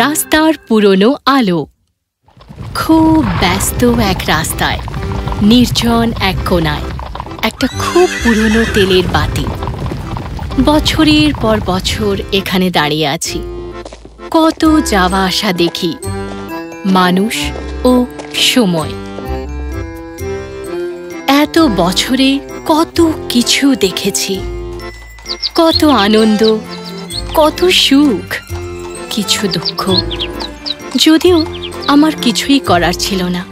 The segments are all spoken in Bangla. রাস্তার পুরনো আলো। খুব ব্যস্ত এক রাস্তায়, নির্জন এক কোণায় একটা খুব পুরনো তেলের বাতি। বছরের পর বছর এখানে দাঁড়িয়ে আছি, কত যাওয়া আসা দেখি, মানুষ ও সময়। এত বছরে কত কিছু দেখেছি, কত আনন্দ, কত সুখ, কিছু দুঃখ। যদিও আমার কিছুই করার ছিল না,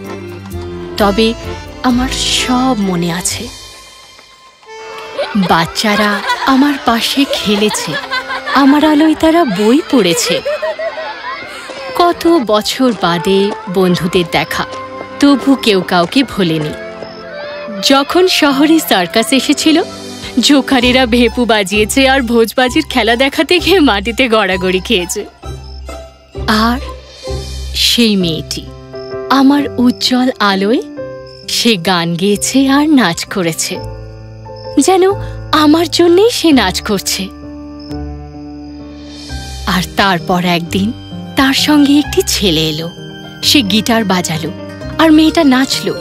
তবে আমার সব মনে আছে। বাচ্চারা আমার পাশে খেলেছে, আমার আলোয় তারা বই পড়েছে। কত বছর বাদে বন্ধুদের দেখা, তবু কেউ কাউকে ভোলেনি। যখন শহরে সার্কাস এসেছিল, জোকারেরা ভেপু বাজিয়েছে আর ভোজবাজির খেলা দেখাতে গিয়ে মাটিতে গড়াগড়ি খেয়েছে। আর সেই মেয়েটি আমার উজ্জ্বল আলোয় সে গান গেয়েছে আর নাচ করেছে, যেন আমার জন্যেই সে নাচ করছে। আর তারপর একদিন তার সঙ্গে একটি ছেলে এলো, সে গিটার বাজালো আর মেয়েটা নাচলো,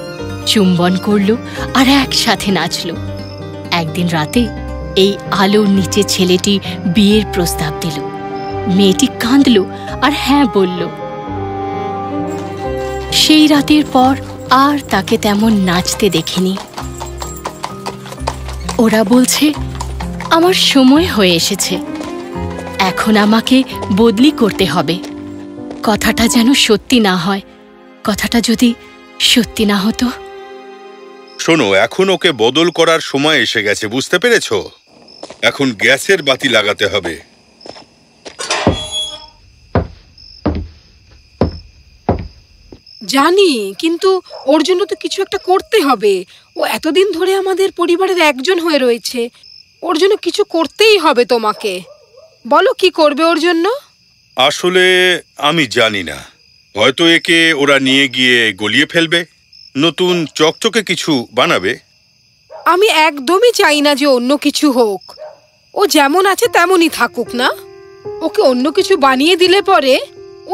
চুম্বন করলো আর একসাথে নাচলো। একদিন রাতে এই আলোর নিচে ছেলেটি বিয়ের প্রস্তাব দিল। মেয়েটি কাঁদলো আর হ্যাঁ বলল। সেই রাতের পর আর তাকে তেমন নাচতে দেখিনি। ওরা বলছে আমার সময় হয়ে এসেছে, এখন আমাকে বদলি করতে হবে। কথাটা যেন সত্যি না হয়, কথাটা যদি সত্যি না হতো। শোনো, এখন ওকে বদল করার সময় এসে গেছে, বুঝতে পেরেছ? এখন গ্যাসের বাতি লাগাতে হবে। জানি, কিন্তু ওর জন্য তো কিছু একটা করতে হবে। ও এতদিন ধরে আমাদের পরিবারের একজন হয়ে রয়েছে, ওর জন্য কিছু করতেই হবে তোমাকে। বলো, কি করবে ওর জন্য? আসলে আমি জানি না, হয়তো একে ওরা নিয়ে গিয়ে গলিয়ে ফেলবে, নতুন চকচকে কিছু বানাবে। আমি একদমই চাই না যে অন্য কিছু হোক, ও যেমন আছে তেমনই থাকুক না। ওকে অন্য কিছু বানিয়ে দিলে পরে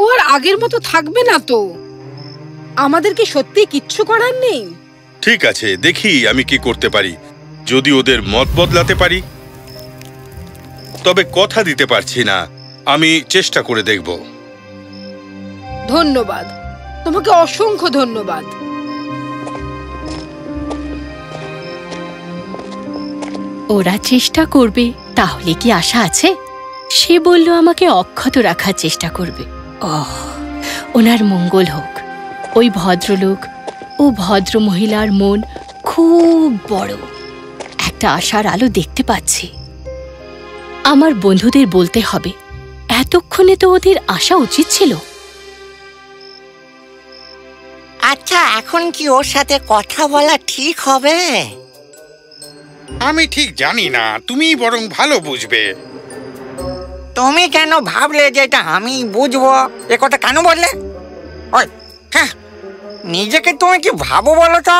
ও আর আগের মতো থাকবে না। তো আমাদের কি সত্যি কিচ্ছু করার নেই? ঠিক আছে, দেখি আমি কি করতে পারি, যদি ওদের মত বদলাতে পারি। তবে কথা দিতে পারছি না, আমি চেষ্টা করে দেখব। ধন্যবাদ, তোমাকে অসংখ্য ধন্যবাদ। ওরা চেষ্টা করবে, তাহলে কি আশা আছে? সে বলল আমাকে অক্ষত রাখার চেষ্টা করবে। ওহ, ওনার মঙ্গল হোক। ওই ভদ্রলোক ও ভদ্র মহিলার মন খুব বড়, একটা আশার আলো দেখতে পাচ্ছি। আমার বন্ধুদের বলতে হবে, এতক্ষণে তো ওদের আসা উচিত ছিল। আচ্ছা, এখন কি ওর সাথে কথা বলা ঠিক হবে? আমি ঠিক জানি না, তুমি বরং ভালো বুঝবে। তুমি কেন ভাবলে যে এটা আমি বুঝবো? এ কথা কেন বললে? হ্যাঁ, নিজেকে তুমি কি ভাবো বলো তো?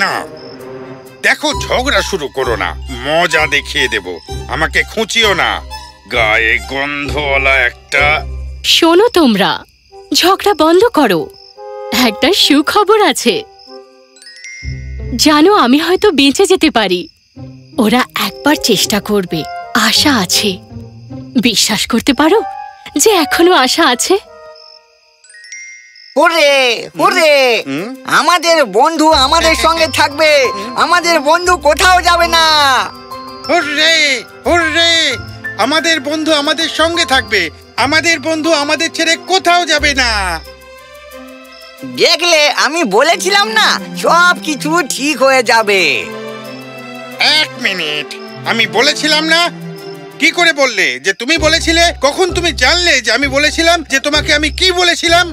না, দেখো, ঝগড়া শুরু করো না, মজা দেখিয়ে দেব। আমাকে খুঁচিও না, গায়ে গন্ধওয়ালা একটা। শোনো তোমরা, ঝগড়া বন্ধ করো, একটা সুখবর আছে। জানো, আমি হয়তো বেঁচে যেতে পারি। ওরা একবার চেষ্টা করবে, আশা আছে। বিশ্বাস করতে পারো যে এখনো আশা আছে? ওরে ওরে, আমাদের বন্ধু আমাদের সঙ্গে থাকবে, আমাদের বন্ধু কোথাও যাবে না। ওরে ওরে, আমাদের বন্ধু আমাদের সঙ্গে থাকবে, আমাদের বন্ধু আমাদের ছেড়ে কোথাও যাবে না। দেখলে, আমি বলেছিলাম না সব কিছু ঠিক হয়ে যাবে। এক মিনিট, আমি বলেছিলাম না? কি করে বললে যে তুমি বলেছিলে? কখন তুমি জানলে যে আমি বলেছিলাম? যে তোমাকে আমি কি বলেছিলাম?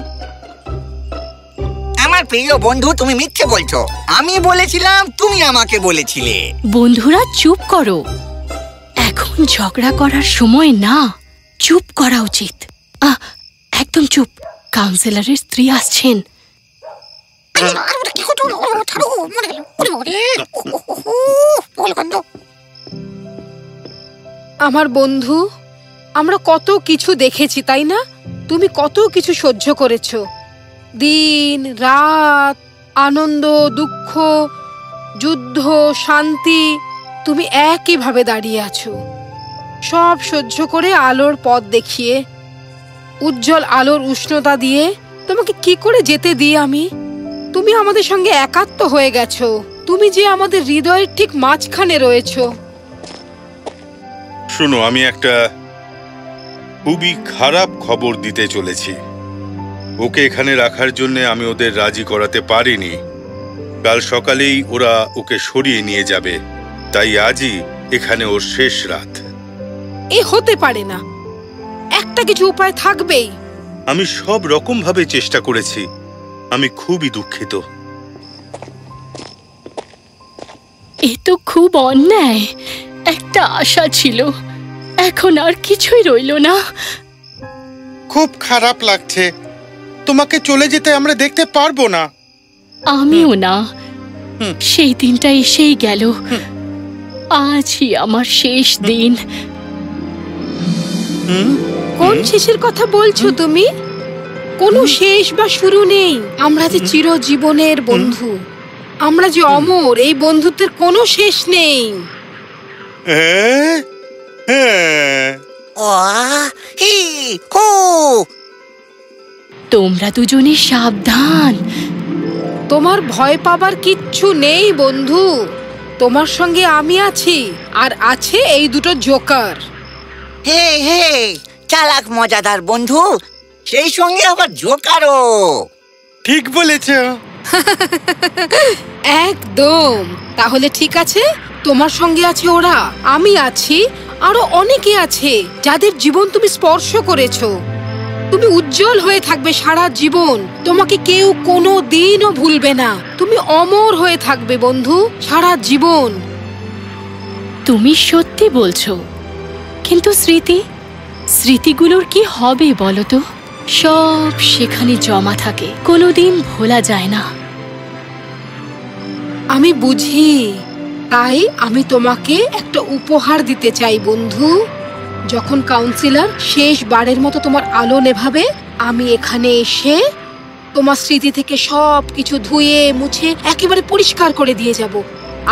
আমার প্রিয় বন্ধু, তুমি মিথ্যে বলছো। আমি বলেছিলাম, তুমি আমাকে বলেছিলে। বন্ধুরা চুপ করো, এখন ঝগড়া করার সময় না, চুপ করা উচিত। একদম চুপ, কাউন্সিলরের স্ত্রী আসছেন। আমার বন্ধু আমরা কত কিছু দেখেছি তাই না? তুমি কত কিছু সহ্য করেছো, দিন রাত, আনন্দ দুঃখ, যুদ্ধ শান্তি। তুমি একইভাবে দাঁড়িয়ে আছো, সব সহ্য করে আলোর পথ দেখিয়ে, উজ্জ্বল আলোর উষ্ণতা দিয়ে। তোমাকে কি করে যেতে দিই আমি? তুমি আমাদের সঙ্গে একাত্ম হয়ে গেছো, তুমি যে আমাদের হৃদয়ের ঠিক মাঝখানে রয়েছো। শুনো, আমি একটা খুবই খারাপ খবর দিতে চলেছি। ওকে এখানে রাখার জন্য আমি ওদের রাজি করাতে পারিনি। কাল সকালেই ওরা ওকে সরিয়ে নিয়ে যাবে, তাই আজই এখানে ওর শেষ রাত। এ হতে পারে না, একটা কিছু উপায় থাকবেই। আমি সব রকম ভাবে চেষ্টা করেছি, আমি খুবই দুঃখিত। এ তো খুব অন্যায়, একটা আশা ছিল, এখন আর কিছুই রইল না। খুব খারাপ লাগছে, তোমাকে চলে যেতে আমরা দেখতে পারবো না। আমিও না, সেই দিনটা এসেই গেল, আজই আমার শেষ দিন। কোন শেষের কথা বলছো তুমি? কোনো শেষ বা শুরু নেই। আমরা যে চিরজীবনের বন্ধু, আমরা যে অমর, এই বন্ধুত্বের কোনো শেষ নেই। তোমরা দুজনে সাবধান, তোমার ভয় পাবার কিচ্ছু নেই বন্ধু। তোমার সঙ্গে আমি আছি, আর আছে এই দুটো জোকার। হে হে, চালাক মজাদার বন্ধু, সেই সঙ্গে আবার জোকারও। ঠিক বলেছ। একদম। তাহলে ঠিক আছে, তোমার সঙ্গে আছে ওরা, আমি আছি, আরো অনেকে আছে যাদের জীবন তুমি স্পর্শ করেছো। তুমি উজ্জ্বল হয়ে থাকবে সারা জীবন, তোমাকে কেউ কোনো দিনও ভুলবে না। তুমি অমর হয়ে থাকবে বন্ধু, সারা জীবন। তুমি সত্যি বলছো, কিন্তু স্মৃতি, স্মৃতিগুলোর কি হবে বলো তো? সব সেখানে জমা থাকে, কোনোদিন ভোলা যায় না। আমি বুঝি, তাই আমি তোমাকে একটা উপহার দিতে চাই বন্ধু। যখন কাউন্সিলর শেষবারের মতো তোমার আলো নেভাবে, আমি এখানে এসে তোমার স্মৃতি থেকে সব কিছু ধুয়ে মুছে একেবারে পরিষ্কার করে দিয়ে যাব।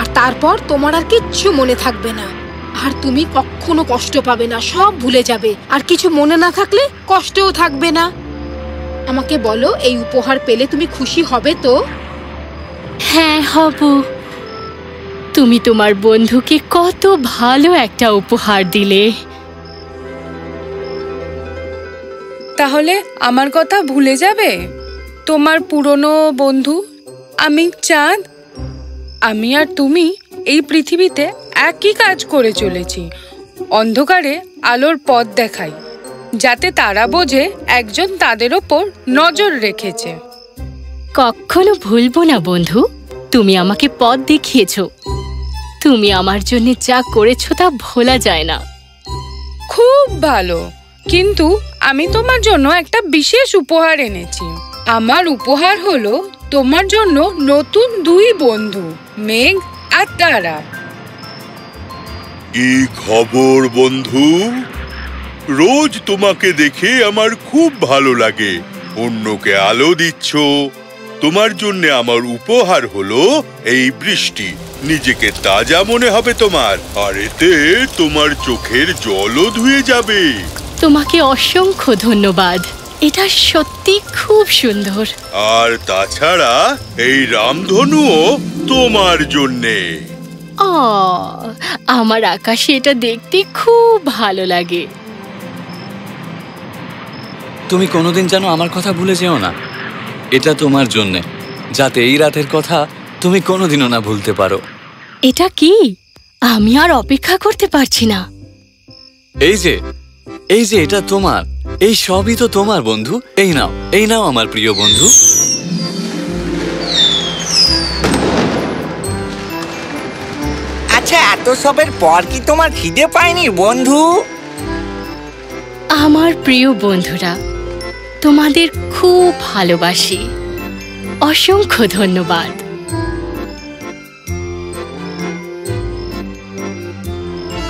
আর তারপর তোমার আর কিচ্ছু মনে থাকবে না, আর তুমি কখনো কষ্ট পাবে না, সব ভুলে যাবে। আর কিছু মনে না থাকলে কষ্টও থাকবে না। আমাকে বলো, এই উপহার পেলে তুমি খুশি হবে তো? হ্যাঁ, হব। তুমি তোমার বন্ধুকে কত ভালো একটা উপহার দিলে। তাহলে আমার কথা ভুলে যাবে? তোমার পুরনো বন্ধু আমি, চাঁদ। আমি আর তুমি এই পৃথিবীতে একই কাজ করে চলেছি, অন্ধকারে আলোর পথ দেখাই, যাতে তারা বোঝে একজন তাদের ওপর নজর রেখেছে। কখনো ভুলবো না বন্ধু, তুমি আমাকে পথ দেখিয়েছো। তুমি আমার জন্য যা করেছো তা ভোলা যায় না। খুব ভালো, কিন্তু আমি তোমার জন্য একটা বিশেষ উপহার এনেছি। আমার উপহার হলো তোমার জন্য নতুন দুই বন্ধু, মেঘ আর তারা। কি খবর বন্ধু? রোজ তোমাকে দেখে আমার খুব ভালো লাগে, অন্যকে আলো দিচ্ছ। তোমার জন্য আমার উপহার হলো এই বৃষ্টি, নিজেকে তাজা মনে হবে তোমার, আর এতে তোমার চোখের জলও ধুয়ে যাবে। তোমাকে অসংখ্য ধন্যবাদ, এটা সত্যি খুব সুন্দর। আর তাছাড়া এই রামধনুও তোমার জন্যে। আমার আকাশে এটা দেখতে খুব ভালো লাগে। তুমি কোনোদিন যেন আমার কথা ভুলে যেও না, এটা তোমার জন্যে, যাতে এই রাতের কথা তুমি কোনোদিনও না ভুলতে পারো। এটা কি? আমি আর অপেক্ষা করতে পারছি না। এই যে এটা তোমার, এই সবই তো তোমার বন্ধু। এই নাও আমার প্রিয় বন্ধু। আচ্ছা, এত সবের পর কি তোমার খিদে পায়নি বন্ধু? আমার প্রিয় বন্ধুরা, তোমাদের খুব ভালোবাসি, অসংখ্য ধন্যবাদ।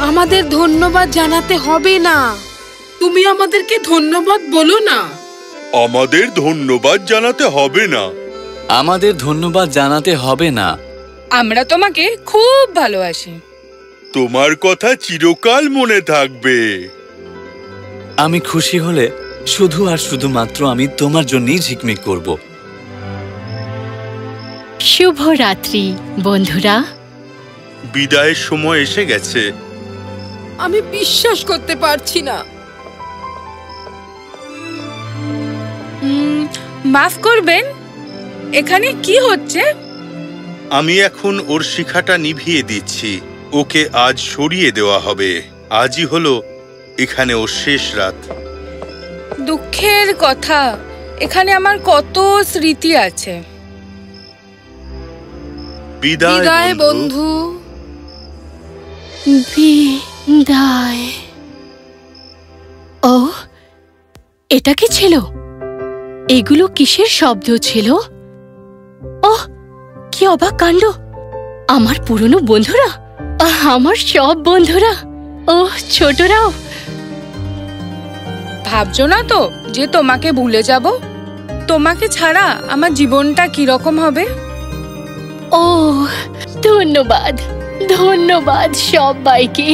আমাদের ধন্যবাদ জানাতে হবে না, তুমি আমাদেরকে ধন্যবাদ বলো না। আমাদের ধন্যবাদ জানাতে হবে না। আমাদের ধন্যবাদ জানাতে হবে না। আমরা তোমাকে খুব ভালোবাসি। তোমার কথা চিরকাল মনে থাকবে। আমি খুশি হলে শুধু আর শুধুমাত্র আমি তোমার জন্যই ঝিকমিক করব। শুভ রাত্রি বন্ধুরা। বিদায়ের সময় এসে গেছে। আমি বিশ্বাস করতে পারছি না। মাফ করবেন, এখানে কি হচ্ছে? আমি এখন ওর শিখাটা নিভিয়ে দিচ্ছি। ওকে আজ সরিয়ে দেওয়া হবে। আজই হলো এখানে ওর শেষ রাত। দুঃখের কথা, এখানে আমার কত স্মৃতি আছে। বিদায় বন্ধু। বিদায়। ও, এটা কি ছিল? এগুলো কিসের শব্দ ছিল? ওহ, কি অবাক কাণ্ড! আমার পুরনো বন্ধুরা, আমার সব বন্ধুরা। ওহ, ছোটরাও। ভাবছো না তো যে তোমাকে ভুলে যাব? তোমাকে ছাড়া আমার জীবনটা কিরকম হবে। ওহ, ধন্যবাদ, ধন্যবাদ সবাইকে।